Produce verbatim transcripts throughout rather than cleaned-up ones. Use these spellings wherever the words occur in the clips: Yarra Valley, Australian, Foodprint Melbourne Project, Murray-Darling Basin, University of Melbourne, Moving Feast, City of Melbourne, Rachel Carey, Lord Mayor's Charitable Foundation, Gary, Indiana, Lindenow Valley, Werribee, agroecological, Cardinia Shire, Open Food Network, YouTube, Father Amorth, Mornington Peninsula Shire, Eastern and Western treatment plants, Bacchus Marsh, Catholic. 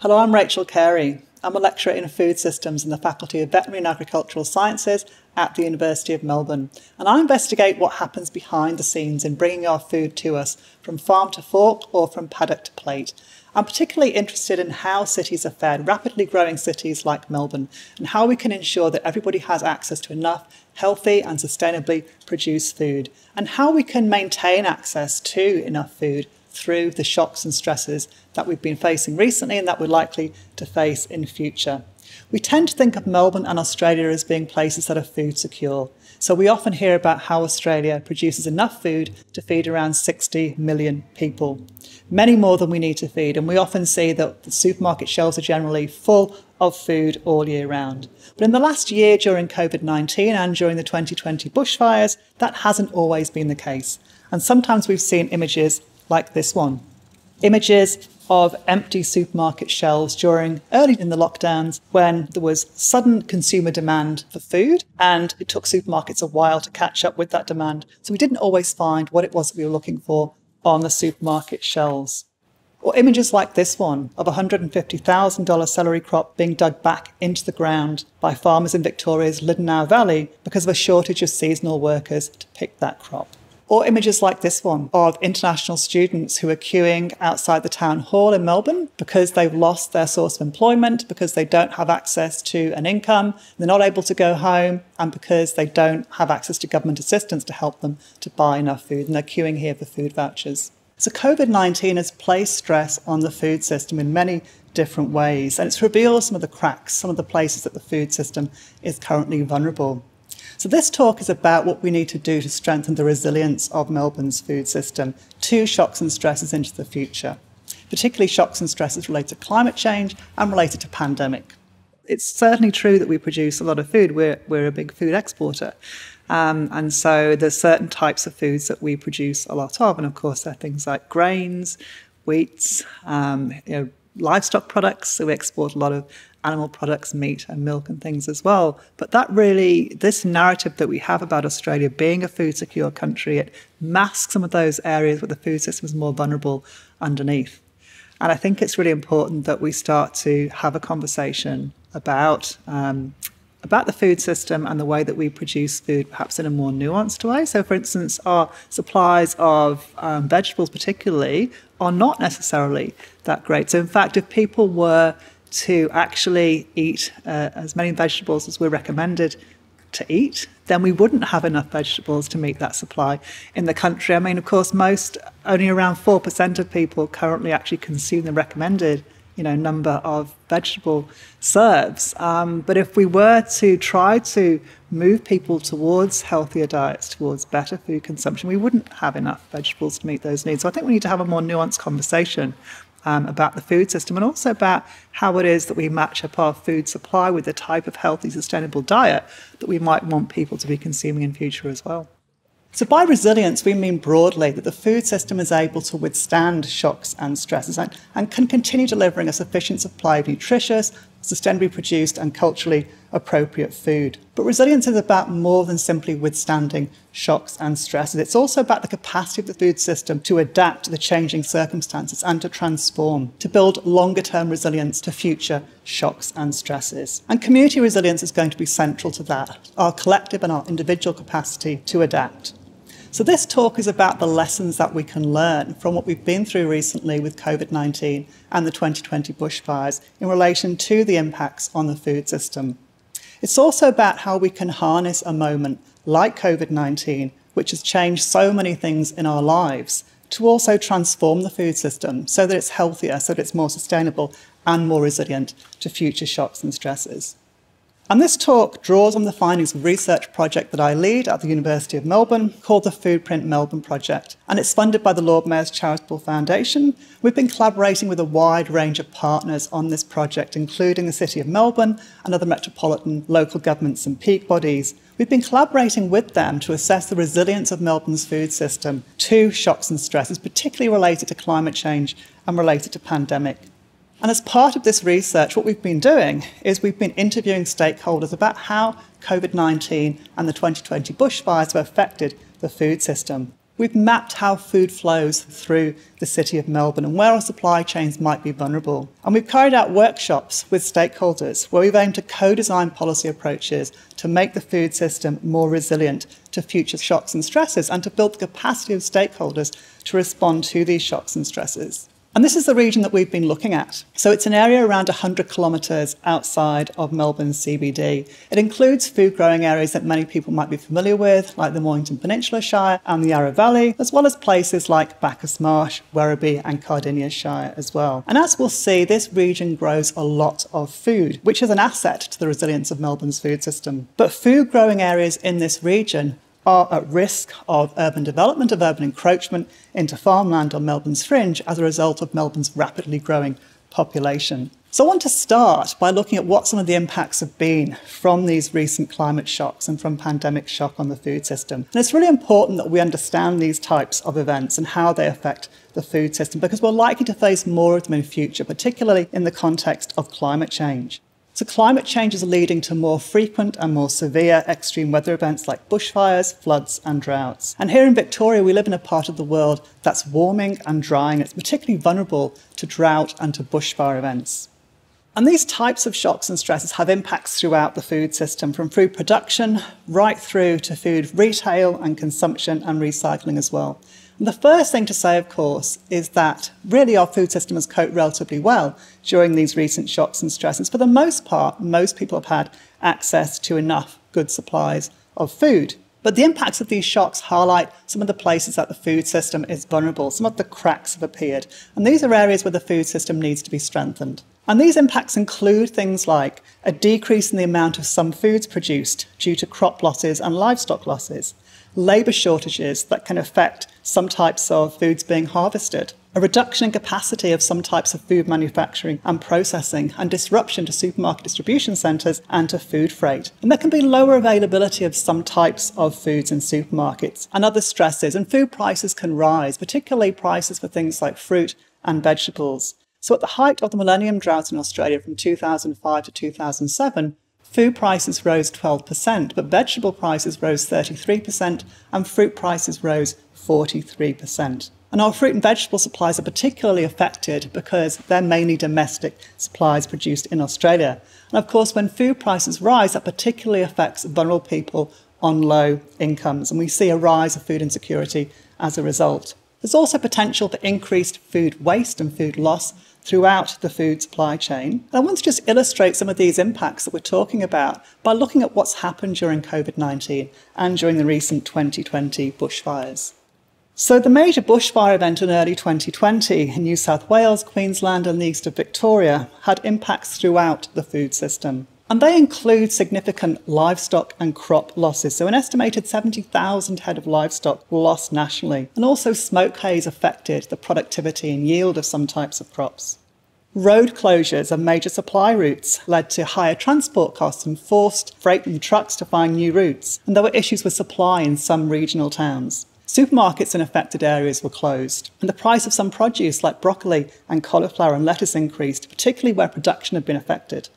Hello, I'm Rachel Carey. I'm a lecturer in food systems in the Faculty of Veterinary and Agricultural Sciences at the University of Melbourne, and I investigate what happens behind the scenes in bringing our food to us, from farm to fork or from paddock to plate. I'm particularly interested in how cities are fed, rapidly growing cities like Melbourne, and how we can ensure that everybody has access to enough healthy and sustainably produced food, and how we can maintain access to enough food through the shocks and stresses that we've been facing recently and that we're likely to face in future. We tend to think of Melbourne and Australia as being places that are food secure. So we often hear about how Australia produces enough food to feed around sixty million people, many more than we need to feed. And we often see that the supermarket shelves are generally full of food all year round. But in the last year during COVID nineteen and during the twenty twenty bushfires, that hasn't always been the case. And sometimes we've seen images like this one. Images of empty supermarket shelves during early in the lockdowns when there was sudden consumer demand for food, and it took supermarkets a while to catch up with that demand. So we didn't always find what it was that we were looking for on the supermarket shelves. Or images like this one of a one hundred fifty thousand dollar celery crop being dug back into the ground by farmers in Victoria's Lindenow Valley because of a shortage of seasonal workers to pick that crop. Or images like this one of international students who are queuing outside the town hall in Melbourne because they've lost their source of employment, because they don't have access to an income, they're not able to go home, and because they don't have access to government assistance to help them to buy enough food, and they're queuing here for food vouchers. So COVID nineteen has placed stress on the food system in many different ways, and it's revealed some of the cracks, some of the places that the food system is currently vulnerable. So this talk is about what we need to do to strengthen the resilience of Melbourne's food system to shocks and stresses into the future, particularly shocks and stresses related to climate change and related to pandemic. It's certainly true that we produce a lot of food. We're, we're a big food exporter. Um, and so there's certain types of foods that we produce a lot of. And of course, there are things like grains, wheats, um, you know, livestock products. So we export a lot of animal products, meat and milk and things as well. But that really, this narrative that we have about Australia being a food secure country, it masks some of those areas where the food system is more vulnerable underneath. And I think it's really important that we start to have a conversation about, um, about the food system and the way that we produce food, perhaps in a more nuanced way. So for instance, our supplies of um, vegetables particularly are not necessarily that great. So in fact, if people were to actually eat uh, as many vegetables as we're recommended to eat, then we wouldn't have enough vegetables to meet that supply in the country. I mean, of course, most, only around four percent of people currently actually consume the recommended, you know, number of vegetable serves. Um, but if we were to try to move people towards healthier diets, towards better food consumption, we wouldn't have enough vegetables to meet those needs. So I think we need to have a more nuanced conversation Um, about the food system, and also about how it is that we match up our food supply with the type of healthy, sustainable diet that we might want people to be consuming in future as well. So by resilience, we mean broadly that the food system is able to withstand shocks and stresses and, and can continue delivering a sufficient supply of nutritious, sustainably produced and culturally appropriate food. But resilience is about more than simply withstanding shocks and stresses. It's also about the capacity of the food system to adapt to the changing circumstances and to transform, to build longer-term resilience to future shocks and stresses. And community resilience is going to be central to that, our collective and our individual capacity to adapt. So this talk is about the lessons that we can learn from what we've been through recently with COVID nineteen and the twenty twenty bushfires in relation to the impacts on the food system. It's also about how we can harness a moment like COVID nineteen, which has changed so many things in our lives, to also transform the food system so that it's healthier, so that it's more sustainable and more resilient to future shocks and stresses. And this talk draws on the findings of a research project that I lead at the University of Melbourne called the Foodprint Melbourne Project. And it's funded by the Lord Mayor's Charitable Foundation. We've been collaborating with a wide range of partners on this project, including the City of Melbourne and other metropolitan local governments and peak bodies. We've been collaborating with them to assess the resilience of Melbourne's food system to shocks and stresses, particularly related to climate change and related to pandemic. And as part of this research, what we've been doing is we've been interviewing stakeholders about how COVID nineteen and the twenty twenty bushfires have affected the food system. we've mapped how food flows through the City of Melbourne and where our supply chains might be vulnerable. And we've carried out workshops with stakeholders where we've aimed to co-design policy approaches to make the food system more resilient to future shocks and stresses and to build the capacity of stakeholders to respond to these shocks and stresses. And this is the region that we've been looking at. So it's an area around one hundred kilometres outside of Melbourne's C B D. It includes food growing areas that many people might be familiar with, like the Mornington Peninsula Shire and the Yarra Valley, as well as places like Bacchus Marsh, Werribee and Cardinia Shire as well. And as we'll see, this region grows a lot of food, which is an asset to the resilience of Melbourne's food system. But food growing areas in this region are at risk of urban development, of urban encroachment into farmland on Melbourne's fringe as a result of Melbourne's rapidly growing population. So I want to start by looking at what some of the impacts have been from these recent climate shocks and from pandemic shock on the food system. And it's really important that we understand these types of events and how they affect the food system, because we're likely to face more of them in future, particularly in the context of climate change. So climate change is leading to more frequent and more severe extreme weather events like bushfires, floods and droughts. And here in Victoria, we live in a part of the world that's warming and drying. It's particularly vulnerable to drought and to bushfire events. And these types of shocks and stresses have impacts throughout the food system, from food production right through to food retail and consumption and recycling as well. The first thing to say, of course, is that really our food system has coped relatively well during these recent shocks and stresses. For the most part, most people have had access to enough good supplies of food. But the impacts of these shocks highlight some of the places that the food system is vulnerable. Some of the cracks have appeared. And these are areas where the food system needs to be strengthened. And these impacts include things like a decrease in the amount of some foods produced due to crop losses and livestock losses, labour shortages that can affect some types of foods being harvested, a reduction in capacity of some types of food manufacturing and processing, and disruption to supermarket distribution centres and to food freight. And there can be lower availability of some types of foods in supermarkets and other stresses, and food prices can rise, particularly prices for things like fruit and vegetables. So at the height of the millennium drought in Australia from two thousand five to two thousand seven, food prices rose twelve percent, but vegetable prices rose thirty-three percent and fruit prices rose forty-three percent. And our fruit and vegetable supplies are particularly affected because they're mainly domestic supplies produced in Australia. And of course, when food prices rise, that particularly affects vulnerable people on low incomes. And we see a rise of food insecurity as a result. There's also potential for increased food waste and food loss throughout the food supply chain. And I want to just illustrate some of these impacts that we're talking about by looking at what's happened during COVID nineteen and during the recent twenty twenty bushfires. So the major bushfire event in early twenty twenty in New South Wales, Queensland and the east of Victoria had impacts throughout the food system. And they include significant livestock and crop losses. So an estimated seventy thousand head of livestock were lost nationally. And also smoke haze affected the productivity and yield of some types of crops. Road closures of major supply routes led to higher transport costs and forced freight and trucks to find new routes. And there were issues with supply in some regional towns. Supermarkets in affected areas were closed, and the price of some produce like broccoli and cauliflower and lettuce increased, particularly where production had been affected.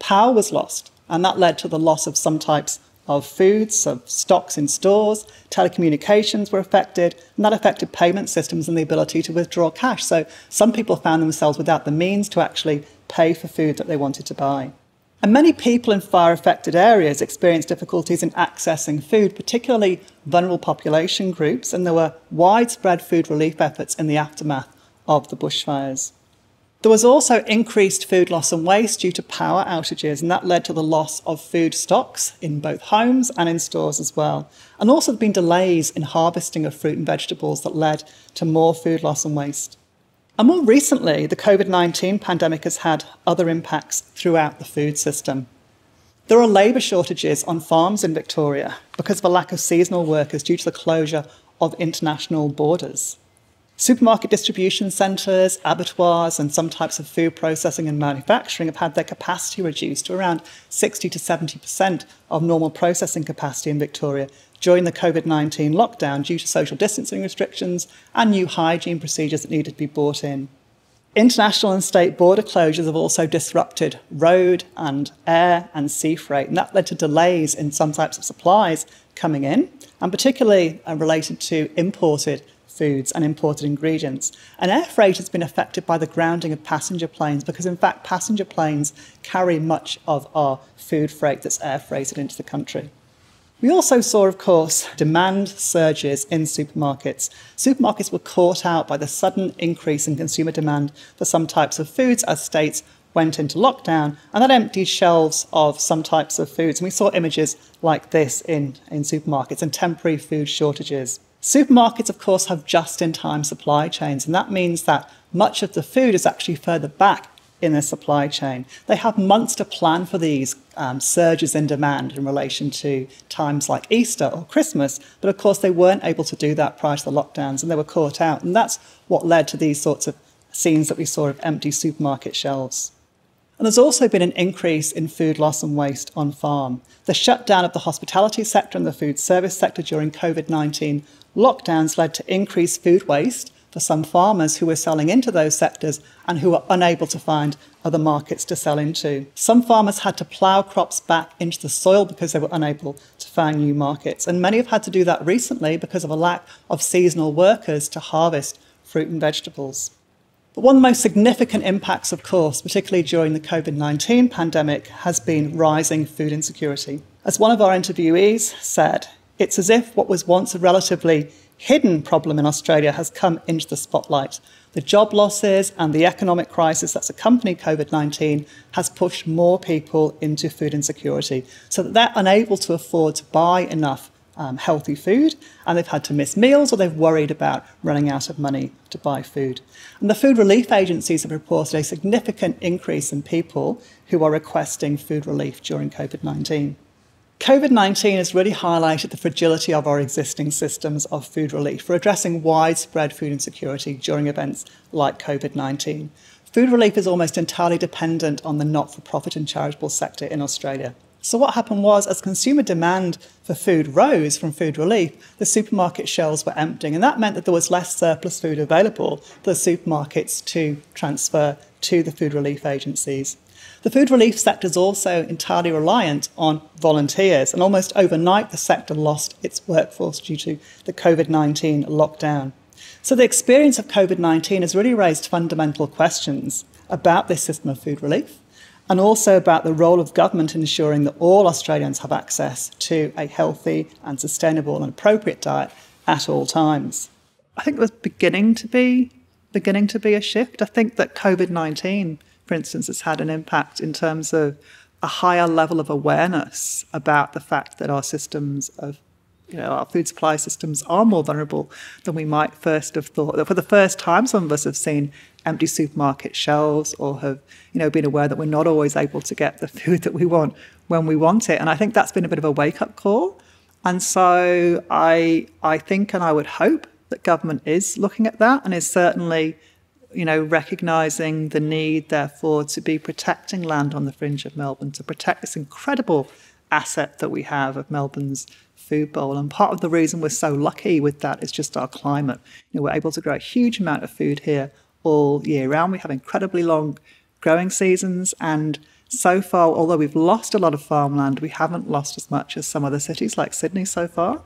Power was lost, and that led to the loss of some types of foods, of stocks in stores. Telecommunications were affected, and that affected payment systems and the ability to withdraw cash. So some people found themselves without the means to actually pay for food that they wanted to buy. And many people in fire-affected areas experienced difficulties in accessing food, particularly vulnerable population groups, and there were widespread food relief efforts in the aftermath of the bushfires. There was also increased food loss and waste due to power outages, and that led to the loss of food stocks in both homes and in stores as well. And also there have been delays in harvesting of fruit and vegetables that led to more food loss and waste. And more recently, the COVID nineteen pandemic has had other impacts throughout the food system. There are labour shortages on farms in Victoria because of a lack of seasonal workers due to the closure of international borders. Supermarket distribution centres, abattoirs and some types of food processing and manufacturing have had their capacity reduced to around sixty to seventy percent of normal processing capacity in Victoria during the COVID nineteen lockdown due to social distancing restrictions and new hygiene procedures that needed to be brought in. International and state border closures have also disrupted road and air and sea freight, and that led to delays in some types of supplies coming in, and particularly uh, related to imported foods and imported ingredients. And air freight has been affected by the grounding of passenger planes, because in fact passenger planes carry much of our food freight that's air freighted into the country. We also saw, of course, demand surges in supermarkets. Supermarkets were caught out by the sudden increase in consumer demand for some types of foods as states went into lockdown, and that emptied shelves of some types of foods. And we saw images like this in, in supermarkets and temporary food shortages. Supermarkets, of course, have just-in-time supply chains, and that means that much of the food is actually further back in their supply chain. They have months to plan for these um, surges in demand in relation to times like Easter or Christmas, but of course they weren't able to do that prior to the lockdowns, and they were caught out, and that's what led to these sorts of scenes that we saw of empty supermarket shelves. And there's also been an increase in food loss and waste on farm. The shutdown of the hospitality sector and the food service sector during COVID nineteen lockdowns led to increased food waste for some farmers who were selling into those sectors and who were unable to find other markets to sell into. Some farmers had to plough crops back into the soil because they were unable to find new markets. And many have had to do that recently because of a lack of seasonal workers to harvest fruit and vegetables. But one of the most significant impacts, of course, particularly during the COVID nineteen pandemic, has been rising food insecurity. As one of our interviewees said, it's as if what was once a relatively hidden problem in Australia has come into the spotlight. The job losses and the economic crisis that's accompanied COVID nineteen has pushed more people into food insecurity, so that they're unable to afford to buy enough um, healthy food, and they've had to miss meals, or they've worried about running out of money to buy food. And the food relief agencies have reported a significant increase in people who are requesting food relief during COVID nineteen. COVID nineteen has really highlighted the fragility of our existing systems of food relief for addressing widespread food insecurity during events like COVID nineteen. Food relief is almost entirely dependent on the not-for-profit and charitable sector in Australia. So what happened was, as consumer demand for food rose from food relief, the supermarket shelves were emptying, and that meant that there was less surplus food available for the supermarkets to transfer to the food relief agencies. The food relief sector is also entirely reliant on volunteers, and almost overnight the sector lost its workforce due to the COVID nineteen lockdown. So the experience of COVID nineteen has really raised fundamental questions about this system of food relief, and also about the role of government in ensuring that all Australians have access to a healthy and sustainable and appropriate diet at all times. I think there's beginning to be, beginning to be a shift. I think that COVID nineteen, for instance, it's had an impact in terms of a higher level of awareness about the fact that our systems of, you know, our food supply systems are more vulnerable than we might first have thought. For the first time, some of us have seen empty supermarket shelves, or have, you know, been aware that we're not always able to get the food that we want when we want it. And I think that's been a bit of a wake-up call. And so I, I think, and I would hope that government is looking at that, and is certainly, you know, recognising the need, therefore, to be protecting land on the fringe of Melbourne, to protect this incredible asset that we have of Melbourne's food bowl. And part of the reason we're so lucky with that is just our climate. You know, we're able to grow a huge amount of food here all year round. We have incredibly long growing seasons, and so far, although we've lost a lot of farmland, we haven't lost as much as some other cities like Sydney so far,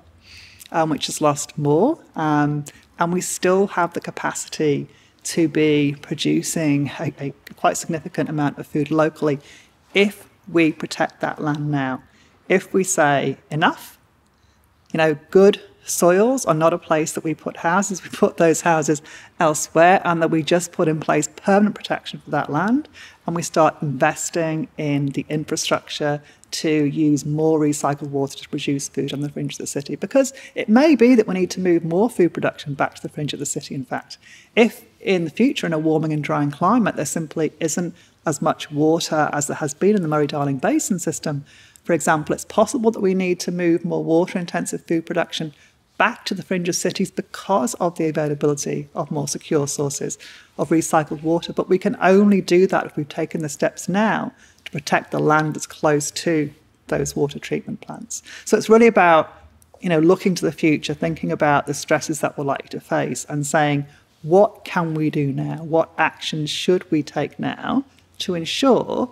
um, which has lost more. Um, and we still have the capacity to be producing a, a quite significant amount of food locally if we protect that land now. If we say enough, you know, good soils are not a place that we put houses, we put those houses elsewhere, and that we just put in place permanent protection for that land, and we start investing in the infrastructure to use more recycled water to produce food on the fringe of the city. Because it may be that we need to move more food production back to the fringe of the city, in fact. If in the future, in a warming and drying climate, there simply isn't as much water as there has been in the Murray-Darling Basin system, for example, it's possible that we need to move more water-intensive food production back to the fringe of cities because of the availability of more secure sources of recycled water. But we can only do that if we've taken the steps now to protect the land that's close to those water treatment plants. So it's really about, you know, looking to the future, thinking about the stresses that we're likely to face, and saying, what can we do now? What actions should we take now to ensure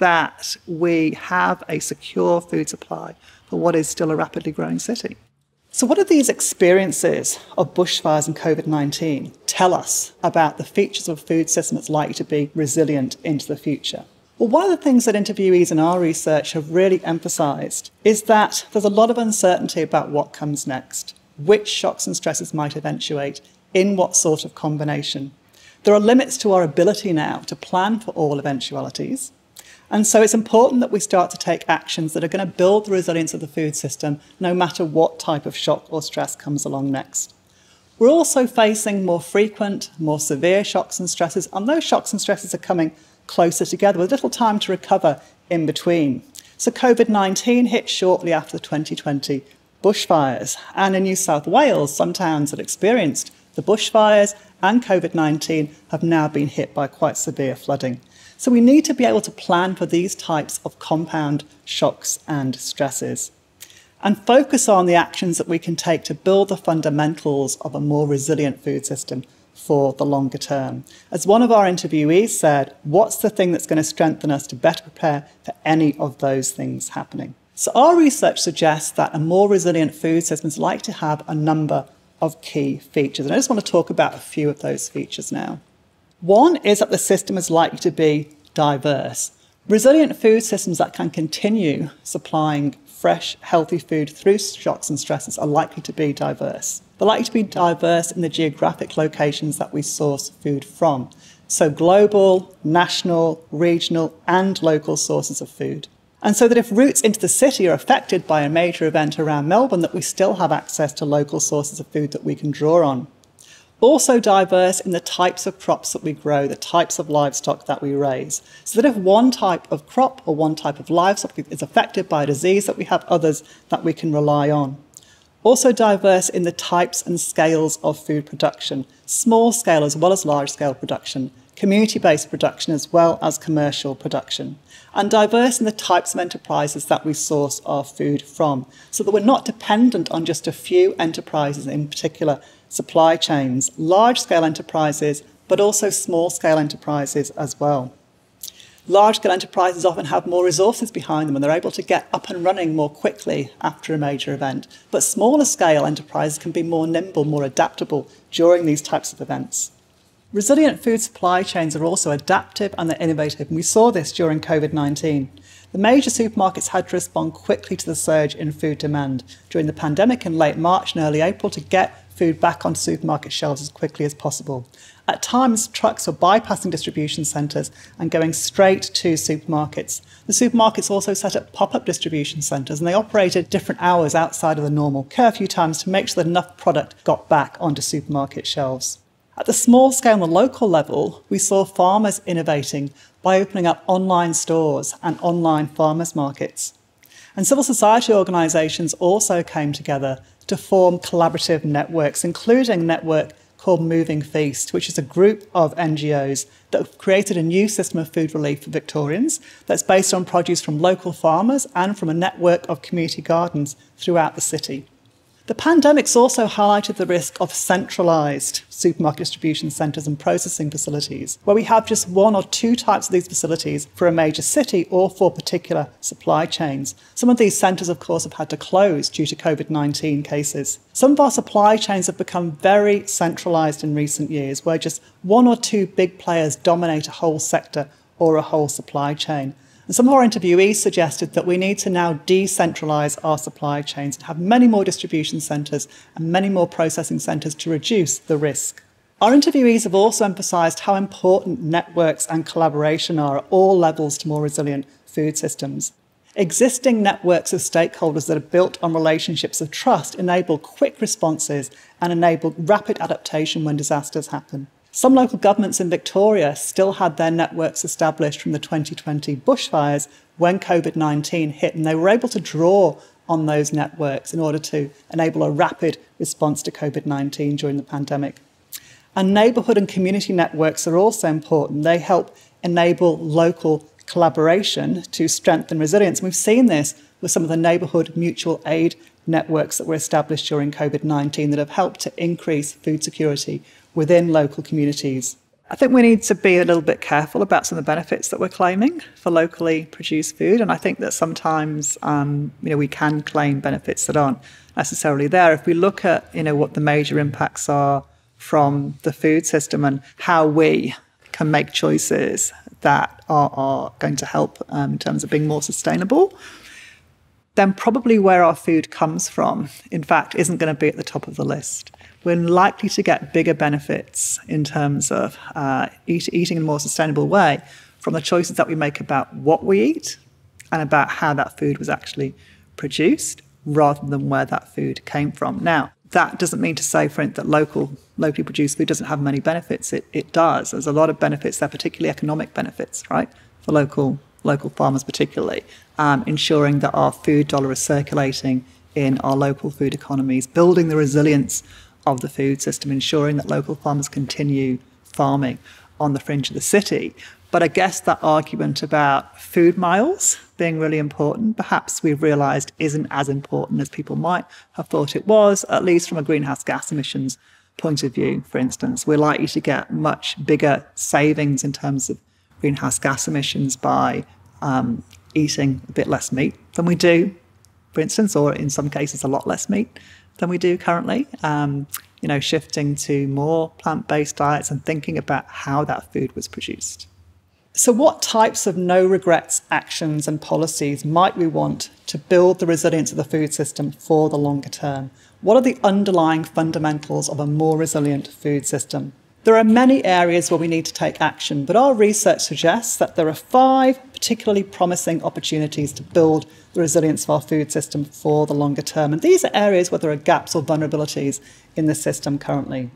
that we have a secure food supply for what is still a rapidly growing city. So what do these experiences of bushfires and COVID nineteen tell us about the features of a food system that's likely to be resilient into the future? Well, one of the things that interviewees in our research have really emphasised is that there's a lot of uncertainty about what comes next, which shocks and stresses might eventuate, in what sort of combination. There are limits to our ability now to plan for all eventualities. And so it's important that we start to take actions that are going to build the resilience of the food system, no matter what type of shock or stress comes along next. We're also facing more frequent, more severe shocks and stresses, and those shocks and stresses are coming closer together with little time to recover in between. So COVID nineteen hit shortly after the twenty twenty bushfires, and in New South Wales, some towns that experienced the bushfires and COVID nineteen have now been hit by quite severe flooding. So we need to be able to plan for these types of compound shocks and stresses and focus on the actions that we can take to build the fundamentals of a more resilient food system for the longer term. As one of our interviewees said, what's the thing that's going to strengthen us to better prepare for any of those things happening? So our research suggests that a more resilient food system is likely to have a number of key features. And I just want to talk about a few of those features now. One is that the system is likely to be diverse. Resilient food systems that can continue supplying fresh, healthy food through shocks and stresses are likely to be diverse. They're likely to be diverse in the geographic locations that we source food from. So global, national, regional, and local sources of food. And so that if routes into the city are affected by a major event around Melbourne, that we still have access to local sources of food that we can draw on. Also diverse in the types of crops that we grow, the types of livestock that we raise. So that if one type of crop or one type of livestock is affected by a disease, that we have others that we can rely on. Also diverse in the types and scales of food production, small scale as well as large scale production, community-based production as well as commercial production. And diverse in the types of enterprises that we source our food from, so that we're not dependent on just a few enterprises in particular supply chains, large-scale enterprises, but also small-scale enterprises as well. Large-scale enterprises often have more resources behind them and they're able to get up and running more quickly after a major event. But smaller-scale enterprises can be more nimble, more adaptable during these types of events. Resilient food supply chains are also adaptive and they're innovative, and we saw this during COVID nineteen. The major supermarkets had to respond quickly to the surge in food demand during the pandemic in late March and early April to get food back onto supermarket shelves as quickly as possible. At times, trucks were bypassing distribution centres and going straight to supermarkets. The supermarkets also set up pop-up distribution centres and they operated different hours outside of the normal curfew times to make sure that enough product got back onto supermarket shelves. At the small scale and the local level, we saw farmers innovating by opening up online stores and online farmers markets. And civil society organisations also came together to form collaborative networks, including a network called Moving Feast, which is a group of N G Os that have created a new system of food relief for Victorians that's based on produce from local farmers and from a network of community gardens throughout the city. The pandemic's also highlighted the risk of centralised supermarket distribution centres and processing facilities, where we have just one or two types of these facilities for a major city or for particular supply chains. Some of these centres, of course, have had to close due to COVID nineteen cases. Some of our supply chains have become very centralised in recent years, where just one or two big players dominate a whole sector or a whole supply chain. And some of our interviewees suggested that we need to now decentralise our supply chains and have many more distribution centres and many more processing centres to reduce the risk. Our interviewees have also emphasised how important networks and collaboration are at all levels to more resilient food systems. Existing networks of stakeholders that are built on relationships of trust enable quick responses and enable rapid adaptation when disasters happen. Some local governments in Victoria still had their networks established from the twenty twenty bushfires when COVID nineteen hit, and they were able to draw on those networks in order to enable a rapid response to COVID nineteen during the pandemic. And neighbourhood and community networks are also important. They help enable local collaboration to strengthen resilience. We've seen this with some of the neighbourhood mutual aid networks that were established during COVID nineteen that have helped to increase food security within local communities. I think we need to be a little bit careful about some of the benefits that we're claiming for locally produced food. And I think that sometimes, um, you know, we can claim benefits that aren't necessarily there. If we look at, you know, what the major impacts are from the food system and how we can make choices that are, are going to help um, in terms of being more sustainable, then probably where our food comes from, in fact, isn't going to be at the top of the list. We're likely to get bigger benefits in terms of uh, eat, eating in a more sustainable way from the choices that we make about what we eat and about how that food was actually produced rather than where that food came from. Now, that doesn't mean to say, for instance, that local, locally produced food doesn't have many benefits. It, it does. There's a lot of benefits there, particularly economic benefits, right, for local local farmers particularly, um, ensuring that our food dollar is circulating in our local food economies, building the resilience of the food system, ensuring that local farmers continue farming on the fringe of the city. But I guess that argument about food miles being really important, perhaps we've realised isn't as important as people might have thought it was, at least from a greenhouse gas emissions point of view, for instance. We're likely to get much bigger savings in terms of greenhouse gas emissions by um, eating a bit less meat than we do, for instance, or in some cases a lot less meat than we do currently, um, you know, shifting to more plant-based diets and thinking about how that food was produced. So what types of no-regrets actions and policies might we want to build the resilience of the food system for the longer term? What are the underlying fundamentals of a more resilient food system? There are many areas where we need to take action, but our research suggests that there are five particularly promising opportunities to build the resilience of our food system for the longer term. And these are areas where there are gaps or vulnerabilities in the system currently.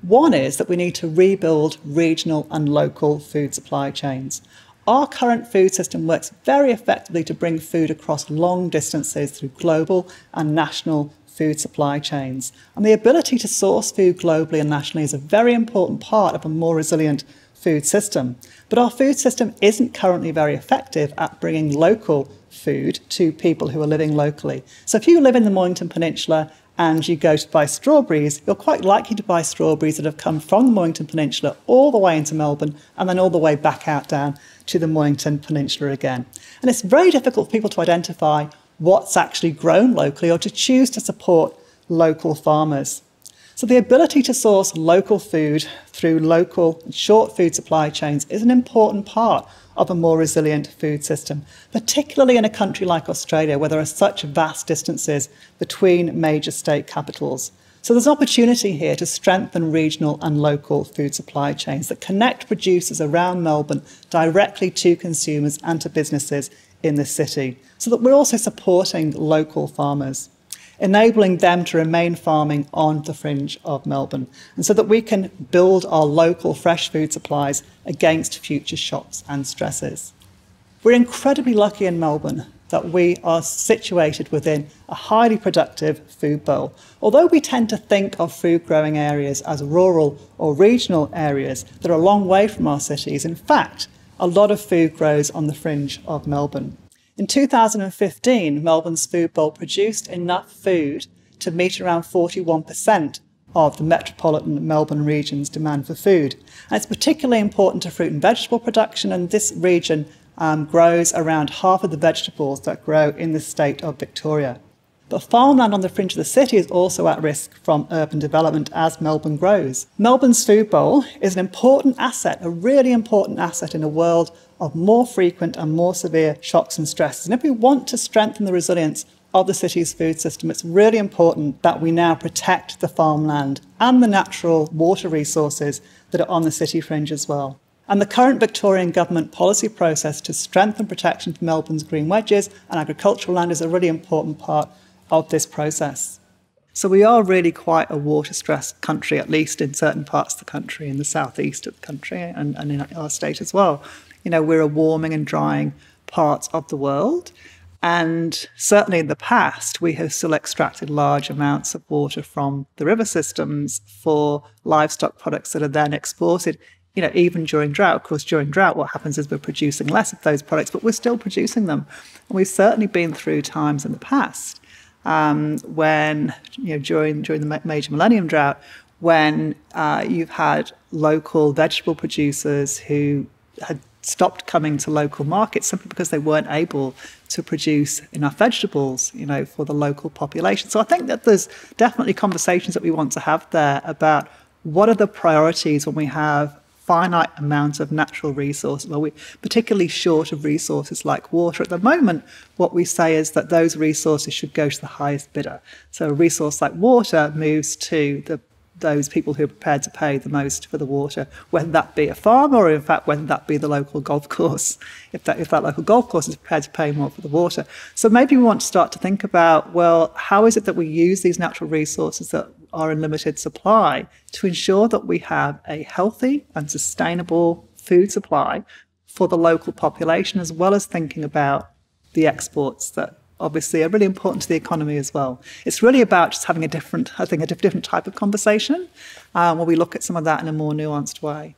One is that we need to rebuild regional and local food supply chains. Our current food system works very effectively to bring food across long distances through global and national food supply chains. And the ability to source food globally and nationally is a very important part of a more resilient food system. But our food system isn't currently very effective at bringing local food to people who are living locally. So if you live in the Mornington Peninsula and you go to buy strawberries, you're quite likely to buy strawberries that have come from the Mornington Peninsula all the way into Melbourne and then all the way back out down to the Mornington Peninsula again. And it's very difficult for people to identify what's actually grown locally or to choose to support local farmers. So the ability to source local food through local and short food supply chains is an important part of a more resilient food system, particularly in a country like Australia where there are such vast distances between major state capitals. So there's an opportunity here to strengthen regional and local food supply chains that connect producers around Melbourne directly to consumers and to businesses in the city, so that we're also supporting local farmers, enabling them to remain farming on the fringe of Melbourne, and so that we can build our local fresh food supplies against future shocks and stresses. We're incredibly lucky in Melbourne that we are situated within a highly productive food bowl. Although we tend to think of food growing areas as rural or regional areas that are a long way from our cities, in fact, a lot of food grows on the fringe of Melbourne. In two thousand fifteen, Melbourne's food bowl produced enough food to meet around forty-one percent of the metropolitan Melbourne region's demand for food. And it's particularly important to fruit and vegetable production, and this region um, grows around half of the vegetables that grow in the state of Victoria. But farmland on the fringe of the city is also at risk from urban development as Melbourne grows. Melbourne's food bowl is an important asset, a really important asset in a world of more frequent and more severe shocks and stresses. And if we want to strengthen the resilience of the city's food system, it's really important that we now protect the farmland and the natural water resources that are on the city fringe as well. And the current Victorian government policy process to strengthen protection for Melbourne's green wedges and agricultural land is a really important part of this process. So we are really quite a water-stressed country, at least in certain parts of the country, in the southeast of the country and, and in our state as well. You know, we're a warming and drying part of the world. And certainly in the past, we have still extracted large amounts of water from the river systems for livestock products that are then exported. You know, even during drought, of course, during drought, what happens is we're producing less of those products, but we're still producing them. And we've certainly been through times in the past Um, when, you know, during during the major millennium drought, when uh, you've had local vegetable producers who had stopped coming to local markets simply because they weren't able to produce enough vegetables, you know, for the local population. So I think that there's definitely conversations that we want to have there about what are the priorities when we have finite amounts of natural resources, well, we're particularly short of resources like water. At the moment, what we say is that those resources should go to the highest bidder. So a resource like water moves to the those people who are prepared to pay the most for the water, whether that be a farm or, in fact, whether that be the local golf course, if that, if that local golf course is prepared to pay more for the water. So maybe we want to start to think about, well, how is it that we use these natural resources that are in limited supply to ensure that we have a healthy and sustainable food supply for the local population, as well as thinking about the exports that obviously are really important to the economy as well. It's really about just having a different, I think, a different type of conversation um, where we look at some of that in a more nuanced way.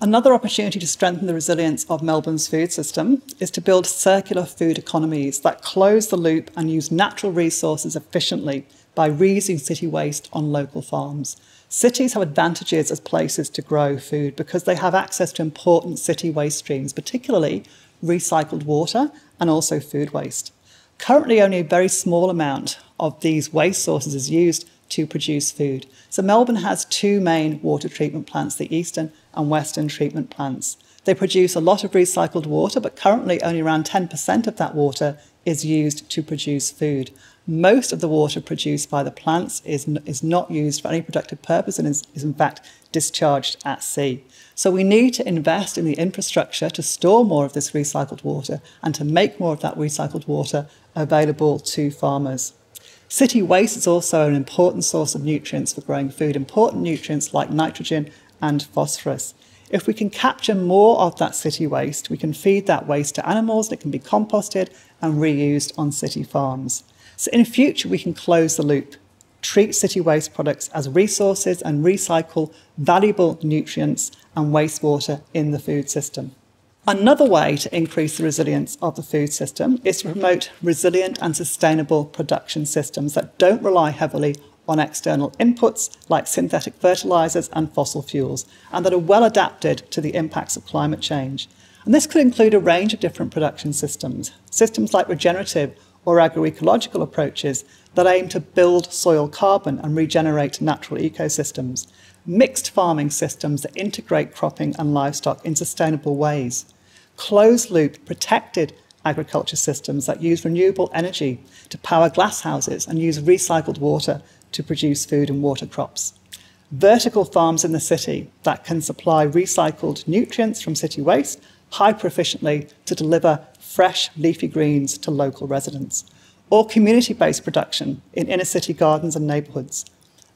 Another opportunity to strengthen the resilience of Melbourne's food system is to build circular food economies that close the loop and use natural resources efficiently by reusing city waste on local farms. Cities have advantages as places to grow food because they have access to important city waste streams, particularly recycled water and also food waste. Currently, only a very small amount of these waste sources is used to produce food. So Melbourne has two main water treatment plants, the Eastern and Western treatment plants. They produce a lot of recycled water, but currently only around ten percent of that water is used to produce food. Most of the water produced by the plants is, is not used for any productive purpose and is, is in fact discharged at sea. So we need to invest in the infrastructure to store more of this recycled water and to make more of that recycled water available to farmers. City waste is also an important source of nutrients for growing food, important nutrients like nitrogen and phosphorus. If we can capture more of that city waste, we can feed that waste to animals that can be composted and reused on city farms. So in future, we can close the loop, treat city waste products as resources and recycle valuable nutrients and wastewater in the food system. Another way to increase the resilience of the food system is to promote resilient and sustainable production systems that don't rely heavily on external inputs like synthetic fertilisers and fossil fuels, and that are well adapted to the impacts of climate change. And this could include a range of different production systems, systems like regenerative or agroecological approaches that aim to build soil carbon and regenerate natural ecosystems, mixed farming systems that integrate cropping and livestock in sustainable ways, closed-loop, protected agriculture systems that use renewable energy to power glasshouses and use recycled water to produce food and water crops. Vertical farms in the city that can supply recycled nutrients from city waste hyper-efficiently to deliver fresh leafy greens to local residents, or community-based production in inner-city gardens and neighbourhoods.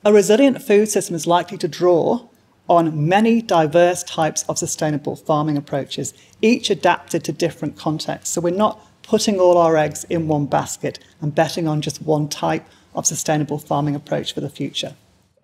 A resilient food system is likely to draw on many diverse types of sustainable farming approaches, each adapted to different contexts. So we're not putting all our eggs in one basket and betting on just one type of sustainable farming approach for the future.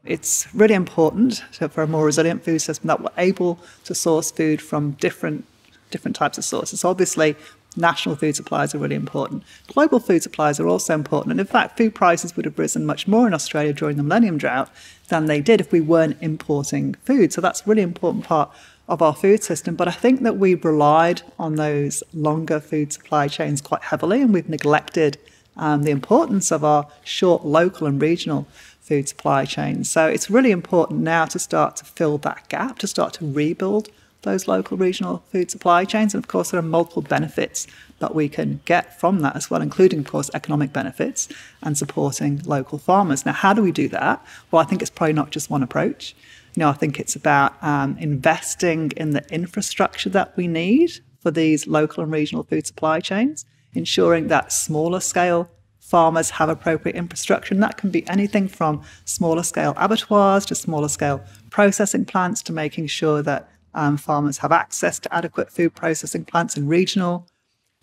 It's really important for a more resilient food system that we're able to source food from different, different types of sources. So obviously, national food supplies are really important. Global food supplies are also important. And in fact, food prices would have risen much more in Australia during the Millennium Drought than they did if we weren't importing food. So that's a really important part of our food system. But I think that we relied on those longer food supply chains quite heavily, and we've neglected um, the importance of our short local and regional food supply chains. So it's really important now to start to fill that gap, to start to rebuild those local regional food supply chains. And of course, there are multiple benefits that we can get from that as well, including, of course, economic benefits and supporting local farmers. Now, how do we do that? Well, I think it's probably not just one approach. You know, I think it's about um, investing in the infrastructure that we need for these local and regional food supply chains, ensuring that smaller scale farmers have appropriate infrastructure. And that can be anything from smaller scale abattoirs to smaller scale processing plants to making sure that Um, farmers have access to adequate food processing plants in regional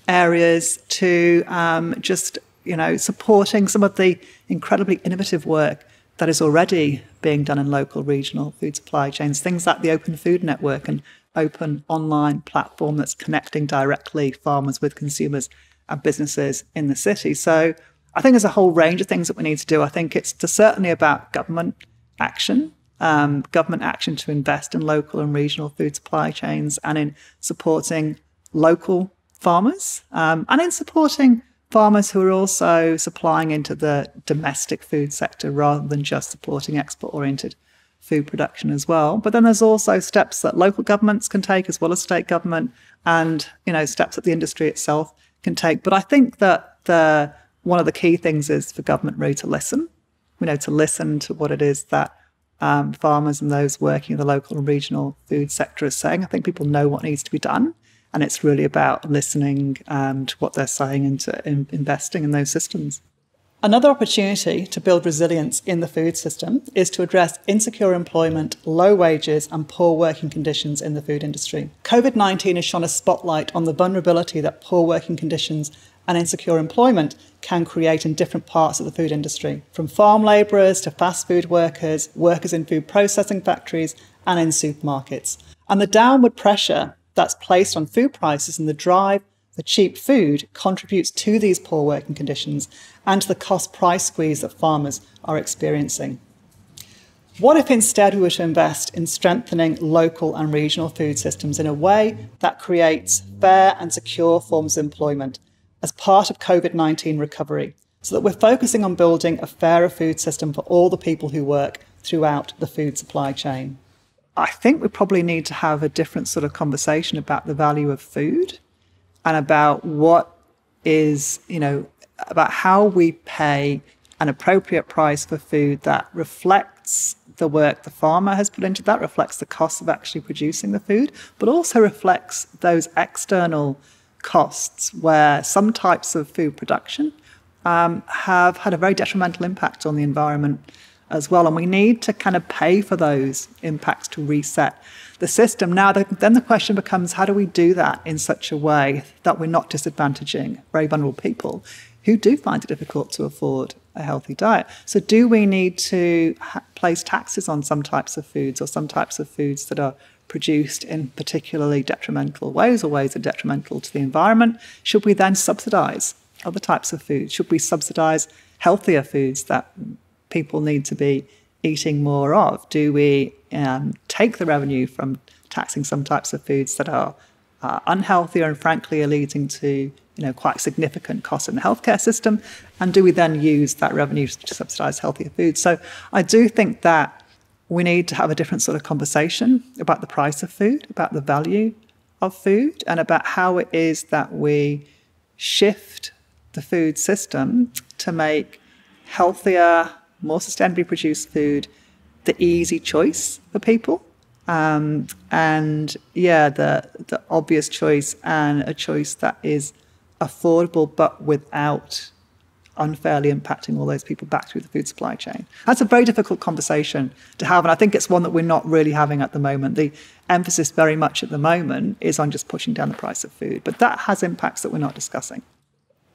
areas, to um, just, you know, supporting some of the incredibly innovative work that is already being done in local regional food supply chains. Things like the Open Food Network, an open online platform that's connecting directly farmers with consumers and businesses in the city. So I think there's a whole range of things that we need to do. I think it's certainly about government action. um, government action to invest in local and regional food supply chains and in supporting local farmers um, and in supporting farmers who are also supplying into the domestic food sector rather than just supporting export-oriented food production as well. But then there's also steps that local governments can take as well as state government, and you know steps that the industry itself can take. But I think that the one of the key things is for government really to listen, you know, to listen to what it is that um, farmers and those working in the local and regional food sector is saying. I think people know what needs to be done, and it's really about listening um, to what they're saying and to in investing in those systems. Another opportunity to build resilience in the food system is to address insecure employment, low wages and poor working conditions in the food industry. COVID nineteen has shone a spotlight on the vulnerability that poor working conditions and insecure employment can create in different parts of the food industry, from farm labourers to fast food workers, workers in food processing factories and in supermarkets. And the downward pressure that's placed on food prices and the drive for cheap food contributes to these poor working conditions and to the cost price squeeze that farmers are experiencing. What if instead we were to invest in strengthening local and regional food systems in a way that creates fair and secure forms of employment as part of COVID nineteen recovery, so that we're focusing on building a fairer food system for all the people who work throughout the food supply chain? I think we probably need to have a different sort of conversation about the value of food and about what is, you know, about how we pay an appropriate price for food that reflects the work the farmer has put into that, reflects the cost of actually producing the food, but also reflects those external costs where some types of food production um, have had a very detrimental impact on the environment as well, and we need to kind of pay for those impacts to reset the system. Now, the, then the question becomes, how do we do that in such a way that we're not disadvantaging very vulnerable people who do find it difficult to afford a healthy diet? So do we need to ha place taxes on some types of foods or some types of foods that are produced in particularly detrimental ways or ways that are detrimental to the environment? Should we then subsidise other types of food? Should we subsidise healthier foods that people need to be eating more of? Do we um, take the revenue from taxing some types of foods that are uh, unhealthy and frankly are leading to you know quite significant costs in the healthcare system? And do we then use that revenue to subsidise healthier foods? So I do think that we need to have a different sort of conversation about the price of food, about the value of food, and about how it is that we shift the food system to make healthier, more sustainably produced food the easy choice for people, um, and yeah, the the obvious choice and a choice that is affordable but without unfairly impacting all those people back through the food supply chain. That's a very difficult conversation to have, and I think it's one that we're not really having at the moment. The emphasis very much at the moment is on just pushing down the price of food, but that has impacts that we're not discussing.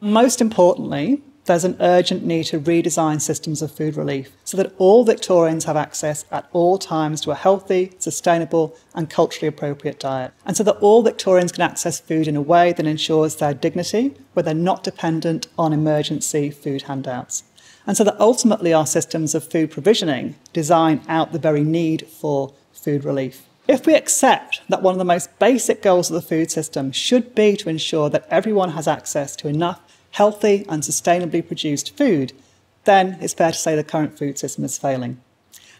Most importantly, there's an urgent need to redesign systems of food relief so that all Victorians have access at all times to a healthy, sustainable and culturally appropriate diet, and so that all Victorians can access food in a way that ensures their dignity, where they're not dependent on emergency food handouts, and so that ultimately our systems of food provisioning design out the very need for food relief. If we accept that one of the most basic goals of the food system should be to ensure that everyone has access to enough healthy and sustainably produced food, then it's fair to say the current food system is failing.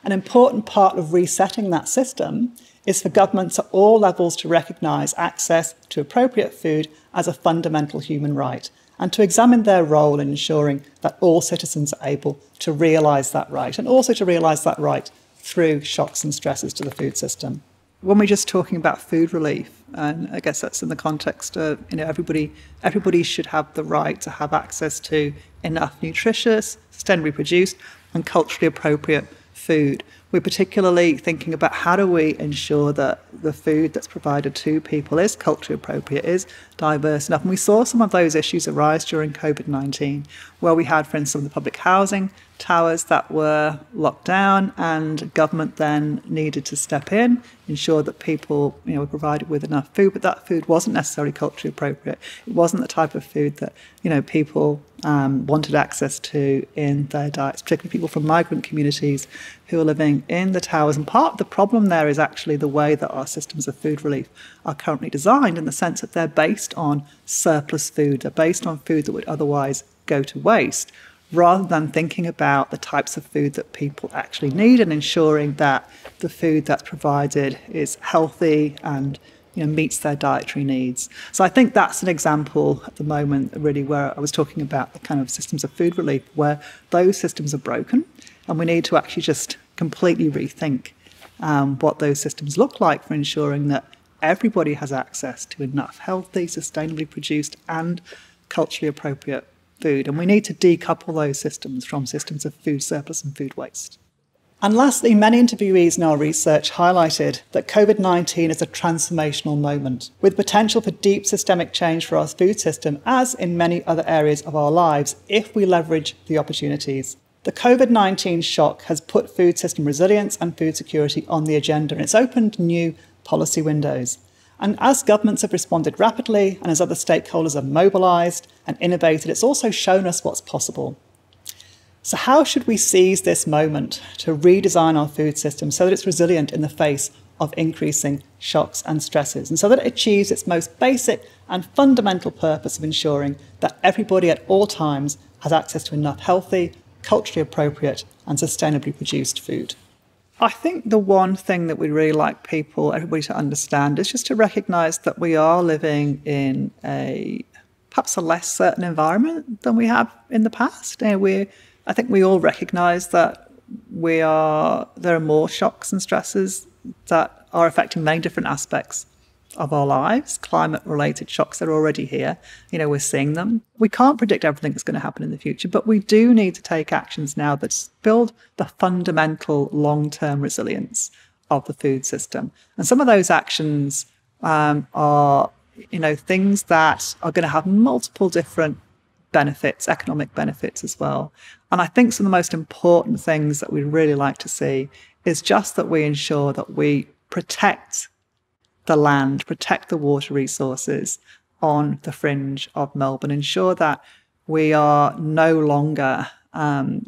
An important part of resetting that system is for governments at all levels to recognise access to appropriate food as a fundamental human right, and to examine their role in ensuring that all citizens are able to realise that right, and also to realise that right through shocks and stresses to the food system. When we're just talking about food relief, and I guess that's in the context of, you know, everybody, everybody should have the right to have access to enough nutritious, sustainably produced and culturally appropriate food. We're particularly thinking about how do we ensure that the food that's provided to people is culturally appropriate, is diverse enough. And we saw some of those issues arise during COVID nineteen, where we had, for instance, some of the public housing towers that were locked down, and government then needed to step in, ensure that people you know, were provided with enough food, but that food wasn't necessarily culturally appropriate. It wasn't the type of food that you know people um, wanted access to in their diets, particularly people from migrant communities who are living in the towers. And part of the problem there is actually the way that our systems of food relief are currently designed, in the sense that they're based on surplus food, they're based on food that would otherwise go to waste, rather than thinking about the types of food that people actually need and ensuring that the food that's provided is healthy and, you know, meets their dietary needs. So I think that's an example at the moment, really, where I was talking about the kind of systems of food relief, where those systems are broken, and we need to actually just completely rethink um, what those systems look like for ensuring that everybody has access to enough healthy, sustainably produced and culturally appropriate food, and we need to decouple those systems from systems of food surplus and food waste. And lastly, many interviewees in our research highlighted that COVID nineteen is a transformational moment, with potential for deep systemic change for our food system, as in many other areas of our lives, if we leverage the opportunities. The COVID nineteen shock has put food system resilience and food security on the agenda, and it's opened new policy windows. And as governments have responded rapidly, and as other stakeholders have mobilised and innovated, it's also shown us what's possible. So how should we seize this moment to redesign our food system so that it's resilient in the face of increasing shocks and stresses, and so that it achieves its most basic and fundamental purpose of ensuring that everybody at all times has access to enough healthy, culturally appropriate and sustainably produced food? I think the one thing that we really like people, everybody to understand, is just to recognise that we are living in a perhaps a less certain environment than we have in the past. And we, I think we all recognise that we are, there are more shocks and stresses that are affecting many different aspects of our lives. Climate-related shocks are already here. You know, we're seeing them. We can't predict everything that's going to happen in the future, but we do need to take actions now that build the fundamental long-term resilience of the food system. And some of those actions um, are, you know, things that are going to have multiple different benefits, economic benefits as well. And I think some of the most important things that we'd really like to see is just that we ensure that we protect the land, protect the water resources on the fringe of Melbourne, ensure that we are no longer um,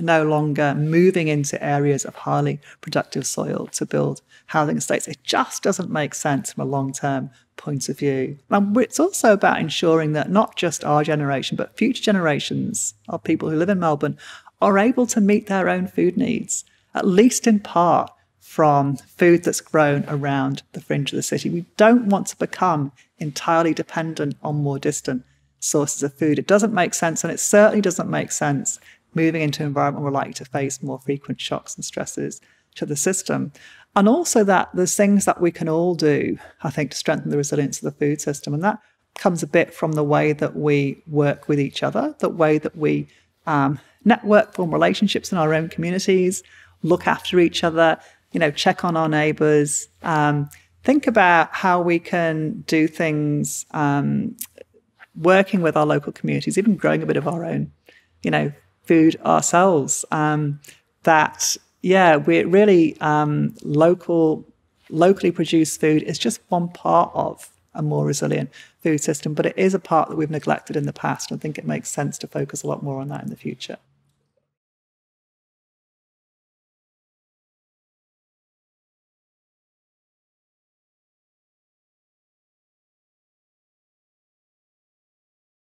no longer moving into areas of highly productive soil to build housing estates. It just doesn't make sense from a long-term point of view. And it's also about ensuring that not just our generation, but future generations of people who live in Melbourne are able to meet their own food needs, at least in part, from food that's grown around the fringe of the city. We don't want to become entirely dependent on more distant sources of food. It doesn't make sense, and it certainly doesn't make sense moving into an environment where we're likely to face more frequent shocks and stresses to the system. And also that there's things that we can all do, I think, to strengthen the resilience of the food system. And that comes a bit from the way that we work with each other, the way that we um, network, form relationships in our own communities, look after each other, you know, check on our neighbours, um, think about how we can do things um, working with our local communities, even growing a bit of our own, you know, food ourselves. Um, that, yeah, we're really um, local, locally produced food is just one part of a more resilient food system, but it is a part that we've neglected in the past. I think it makes sense to focus a lot more on that in the future.